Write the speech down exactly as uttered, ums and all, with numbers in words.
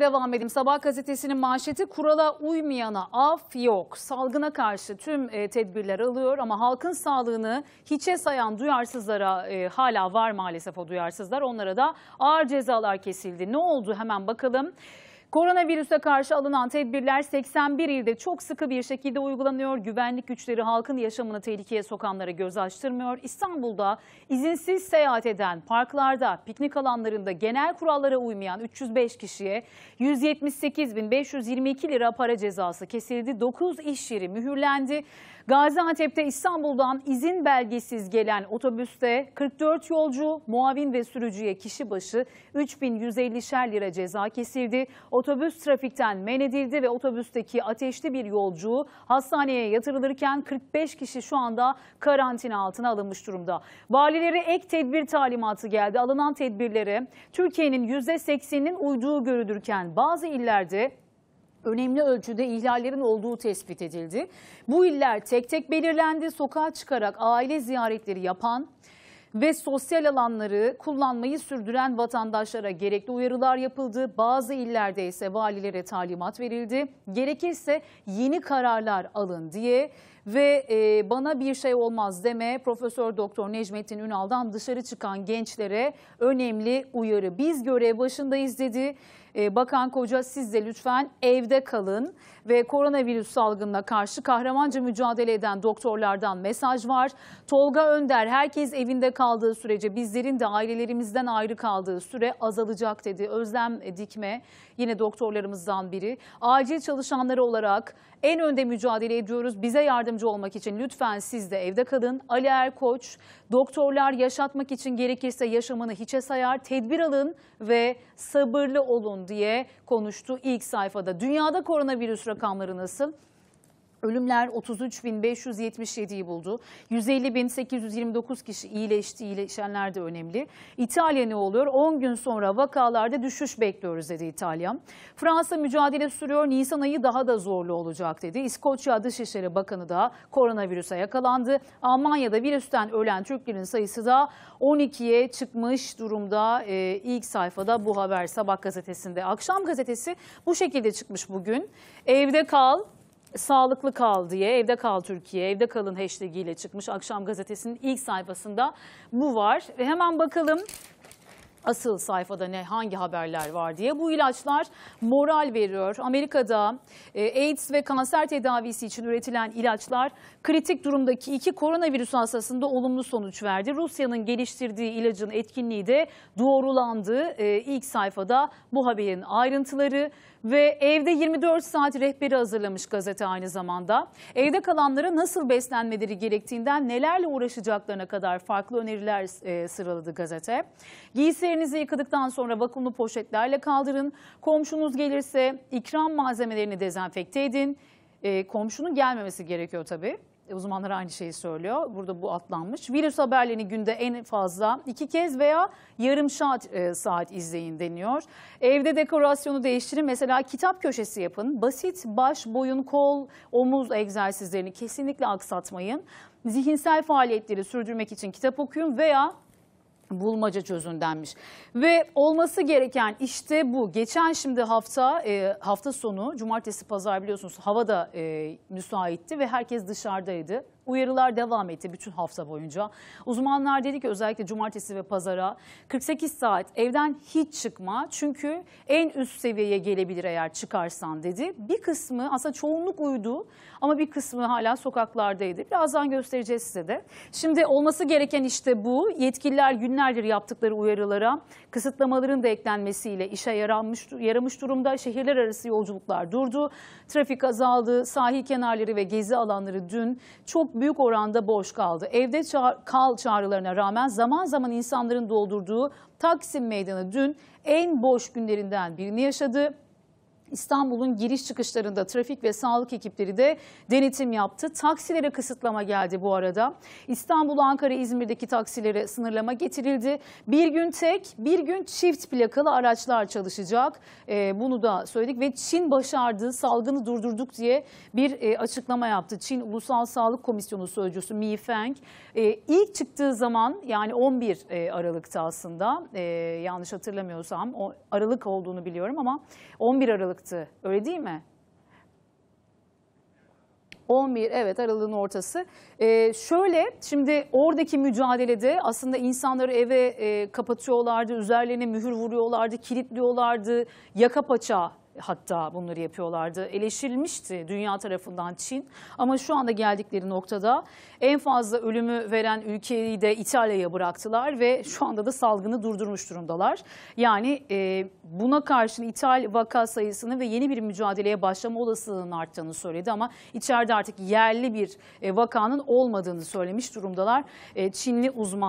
Devam edelim. Sabah gazetesinin manşeti kurala uymayana af yok. Salgına karşı tüm e, tedbirler alıyor ama halkın sağlığını hiçe sayan duyarsızlara e, hala var maalesef o duyarsızlar. Onlara da ağır cezalar kesildi. Ne oldu hemen bakalım. Koronavirüse karşı alınan tedbirler seksen bir ilde çok sıkı bir şekilde uygulanıyor. Güvenlik güçleri halkın yaşamını tehlikeye sokanlara göz açtırmıyor. İstanbul'da izinsiz seyahat eden, parklarda, piknik alanlarında genel kurallara uymayan üç yüz beş kişiye yüz yetmiş sekiz bin beş yüz yirmi iki lira para cezası kesildi. dokuz iş yeri mühürlendi. Gaziantep'te İstanbul'dan izin belgesiz gelen otobüste kırk dört yolcu, muavin ve sürücüye kişi başı üç bin yüz ellişer lira ceza kesildi. Otobüs trafikten men edildi ve otobüsteki ateşli bir yolcu hastaneye yatırılırken kırk beş kişi şu anda karantina altına alınmış durumda. Valilere ek tedbir talimatı geldi. Alınan tedbirlere Türkiye'nin yüzde sekseninin uyduğu görülürken bazı illerde önemli ölçüde ihlallerin olduğu tespit edildi. Bu iller tek tek belirlendi. Sokağa çıkarak aile ziyaretleri yapan ve sosyal alanları kullanmayı sürdüren vatandaşlara gerekli uyarılar yapıldı. Bazı illerde ise valilere talimat verildi. Gerekirse yeni kararlar alın diye ve e, bana bir şey olmaz deme Profesör Doktor Necmettin Ünal'dan dışarı çıkan gençlere önemli uyarı. Biz görev başındayız dedi. E, Bakan Koca siz de lütfen evde kalın ve koronavirüs salgınına karşı kahramanca mücadele eden doktorlardan mesaj var. Tolga Önder herkes evinde kaldığı sürece bizlerin de ailelerimizden ayrı kaldığı süre azalacak dedi. Özlem Dikme yine doktorlarımızdan biri. Acil çalışanları olarak en önde mücadele ediyoruz. Bize yardım olmak için lütfen siz de evde kalın. Ali Erkoç, doktorlar yaşatmak için gerekirse yaşamını hiçe sayar, tedbir alın ve sabırlı olun diye konuştu ilk sayfada. Dünyada koronavirüs rakamları nasıl? Ölümler otuz üç bin beş yüz yetmiş yediyi buldu. yüz elli bin sekiz yüz yirmi dokuz kişi iyileşti. İyileşenler de önemli. İtalya ne oluyor? on gün sonra vakalarda düşüş bekliyoruz dedi İtalya. Fransa mücadele sürüyor. Nisan ayı daha da zorlu olacak dedi. İskoçya Dışişleri Bakanı da koronavirüse yakalandı. Almanya'da virüsten ölen Türklerin sayısı da on ikiye çıkmış durumda. Ee, ilk sayfada bu haber Sabah gazetesinde. Akşam gazetesi bu şekilde çıkmış bugün. Evde kal. Sağlıklı kal diye evde kal Türkiye, evde kalın hashtag ile çıkmış akşam gazetesinin ilk sayfasında bu var. Ve hemen bakalım asıl sayfada ne hangi haberler var diye. Bu ilaçlar moral veriyor. Amerika'da AIDS ve kanser tedavisi için üretilen ilaçlar kritik durumdaki iki koronavirüs hastasında olumlu sonuç verdi. Rusya'nın geliştirdiği ilacın etkinliği de doğrulandı. İlk sayfada bu haberin ayrıntıları. Ve evde yirmi dört saat rehberi hazırlamış gazete aynı zamanda. Evde kalanlara nasıl beslenmeleri gerektiğinden nelerle uğraşacaklarına kadar farklı öneriler sıraladı gazete. Giysilerinizi yıkadıktan sonra vakumlu poşetlerle kaldırın. Komşunuz gelirse ikram malzemelerini dezenfekte edin. E, komşunun gelmemesi gerekiyor tabii. Uzmanlar aynı şeyi söylüyor. Burada bu atlanmış. Virüs haberlerini günde en fazla iki kez veya yarım saat, e, saat izleyin deniyor. Evde dekorasyonu değiştirin. Mesela kitap köşesi yapın. Basit baş, boyun, kol, omuz egzersizlerini kesinlikle aksatmayın. Zihinsel faaliyetleri sürdürmek için kitap okuyun veya bulmaca çözündenmiş. Ve olması gereken işte bu. Geçen şimdi hafta e, hafta sonu cumartesi pazar biliyorsunuz hava da e, müsaitti ve herkes dışarıdaydı. Uyarılar devam etti bütün hafta boyunca. Uzmanlar dedi ki özellikle cumartesi ve pazara kırk sekiz saat evden hiç çıkma. Çünkü en üst seviyeye gelebilir eğer çıkarsan dedi. Bir kısmı aslında çoğunluk uydu ama bir kısmı hala sokaklardaydı. Birazdan göstereceğiz size de. Şimdi olması gereken işte bu. Yetkililer günlerdir yaptıkları uyarılara kısıtlamaların da eklenmesiyle işe yaramış, yaramış durumda. Şehirler arası yolculuklar durdu. Trafik azaldı. Sahil kenarları ve gezi alanları dün çok büyük oranda boş kaldı. Evde kal çağrılarına rağmen zaman zaman insanların doldurduğu Taksim Meydanı dün en boş günlerinden birini yaşadı. İstanbul'un giriş çıkışlarında trafik ve sağlık ekipleri de denetim yaptı. Taksilere kısıtlama geldi bu arada. İstanbul, Ankara, İzmir'deki taksilere sınırlama getirildi. Bir gün tek, bir gün çift plakalı araçlar çalışacak. E, bunu da söyledik ve Çin başardı, salgını durdurduk diye bir e, açıklama yaptı. Çin Ulusal Sağlık Komisyonu Sözcüsü Mi Feng e, ilk çıktığı zaman, yani on bir Aralık'ta aslında e, yanlış hatırlamıyorsam o Aralık olduğunu biliyorum ama on bir Aralık'tı, öyle değil mi? on bir, evet, Aralık'ın ortası. Ee, şöyle, şimdi oradaki mücadelede aslında insanları eve e, kapatıyorlardı, üzerlerine mühür vuruyorlardı, kilitliyorlardı, yaka paça hatta bunları yapıyorlardı. Eleştirilmişti dünya tarafından Çin ama şu anda geldikleri noktada en fazla ölümü veren ülkeyi de İtalya'ya bıraktılar ve şu anda da salgını durdurmuş durumdalar. Yani e, buna karşın İtalya vaka sayısını ve yeni bir mücadeleye başlama olasılığının arttığını söyledi ama içeride artık yerli bir e, vakanın olmadığını söylemiş durumdalar e, Çinli uzman.